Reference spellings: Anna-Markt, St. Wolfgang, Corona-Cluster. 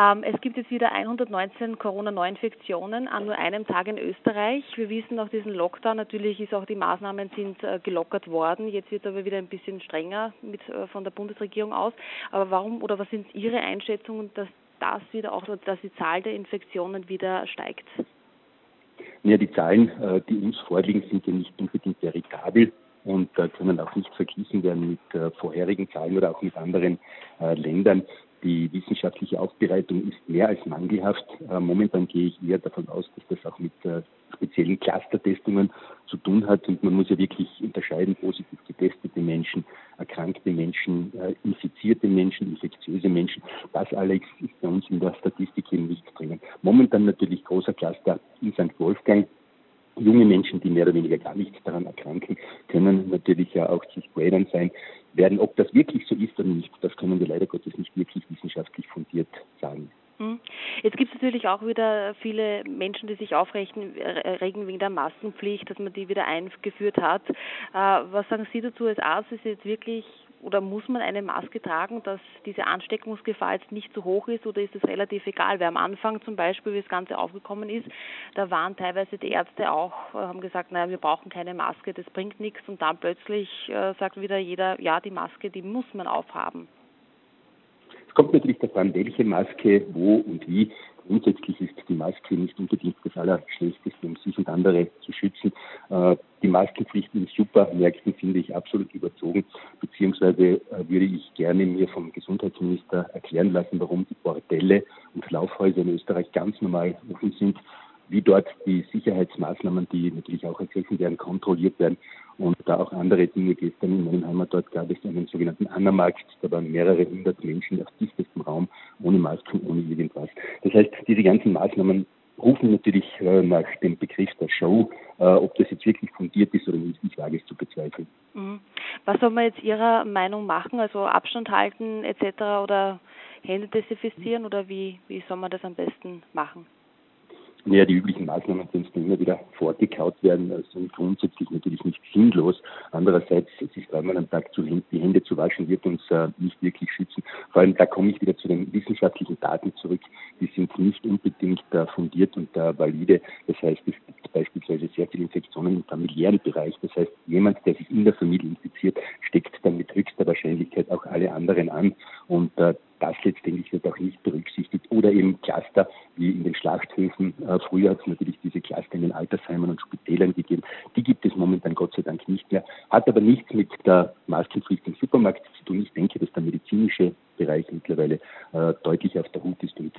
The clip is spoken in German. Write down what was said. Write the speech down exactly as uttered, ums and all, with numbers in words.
Ähm, es gibt jetzt wieder hundertneunzehn Corona-Neuinfektionen an nur einem Tag in Österreich. Wir wissen nach diesem Lockdown, natürlich ist auch die Maßnahmen sind äh, gelockert worden. Jetzt wird aber wieder ein bisschen strenger mit, äh, von der Bundesregierung aus. Aber warum oder was sind Ihre Einschätzungen, dass das wieder auch, dass die Zahl der Infektionen wieder steigt? Ja, die Zahlen, die uns vorliegen, sind ja nicht unbedingt veritabel und können auch nicht verglichen werden mit vorherigen Zahlen oder auch mit anderen Ländern. Die wissenschaftliche Aufbereitung ist mehr als mangelhaft. Momentan gehe ich eher davon aus, dass das auch mit speziellen Clustertestungen zu tun hat. Und man muss ja wirklich unterscheiden, positiv getestete Menschen, erkrankte Menschen, infizierte Menschen, infektiöse Menschen. Das alles ist bei uns in der Statistik eben nicht drinnen. Momentan natürlich großer Cluster in Sankt Wolfgang. Junge Menschen, die mehr oder weniger gar nicht daran erkranken, können natürlich ja auch zu Spreadern sein werden. Ob das wirklich so ist oder nicht, das können wir leider Gottes nicht wirklich wissenschaftlich fundiert sagen. Jetzt gibt es natürlich auch wieder viele Menschen, die sich aufregen wegen der Maskenpflicht, dass man die wieder eingeführt hat. Was sagen Sie dazu als Arzt? Ist jetzt wirklich oder muss man eine Maske tragen, dass diese Ansteckungsgefahr jetzt nicht so hoch ist, oder ist es relativ egal? Weil am Anfang zum Beispiel, wie das Ganze aufgekommen ist, da waren teilweise die Ärzte auch, haben gesagt, naja, wir brauchen keine Maske, das bringt nichts. Und dann plötzlich sagt wieder jeder, ja, die Maske, die muss man aufhaben. Es kommt natürlich darauf an, welche Maske, wo und wie. Grundsätzlich ist die Maske nicht unbedingt das Allerschlechteste, um sich und andere zu schützen. Äh, die Maskenpflicht in Supermärkten finde ich absolut überzogen, beziehungsweise äh, würde ich gerne mir vom Gesundheitsminister erklären lassen, warum die Bordelle und Laufhäuser in Österreich ganz normal offen sind, wie dort die Sicherheitsmaßnahmen, die natürlich auch ergriffen werden, kontrolliert werden und da auch andere Dinge. Gestern in meinem Heimatort gab es einen sogenannten Anna-Markt, da waren mehrere hundert Menschen auf dichtestem Raum, ohne Masken, ohne irgendwas. Das heißt, diese ganzen Maßnahmen rufen natürlich äh, nach dem Begriff der Show, äh, ob das jetzt wirklich fundiert ist oder nicht, ich wage es zu bezweifeln. Mhm. Was soll man jetzt Ihrer Meinung machen, also Abstand halten et cetera oder Hände desinfizieren, oder wie, wie soll man das am besten machen? Naja, die üblichen Maßnahmen können immer wieder vorgekaut werden, also grundsätzlich natürlich nicht sinnlos. Andererseits, sich dreimal am Tag zu, die Hände zu waschen, wird uns äh, nicht wirklich schützen. Vor allem, da komme ich wieder zu den wissenschaftlichen Daten zurück. Die sind nicht unbedingt äh, fundiert und äh, valide. Das heißt, es gibt beispielsweise sehr viele Infektionen im familiären Bereich. Das heißt, jemand, der sich in der Familie infiziert, steckt dann mit höchster Wahrscheinlichkeit auch alle anderen an. Und äh, das letztendlich wird auch nicht berücksichtigt. Oder eben Cluster, wie in den Schlachthöfen. Äh, früher hat es natürlich diese Cluster in den Altersheimen und Spitälern gegeben. Die gibt es momentan Gott sei Dank nicht mehr. Hat aber nichts mit der Maskenpflicht im Supermarkt zu tun. Ich denke, dass der medizinische Bereich mittlerweile äh, deutlich auf der Hut ist und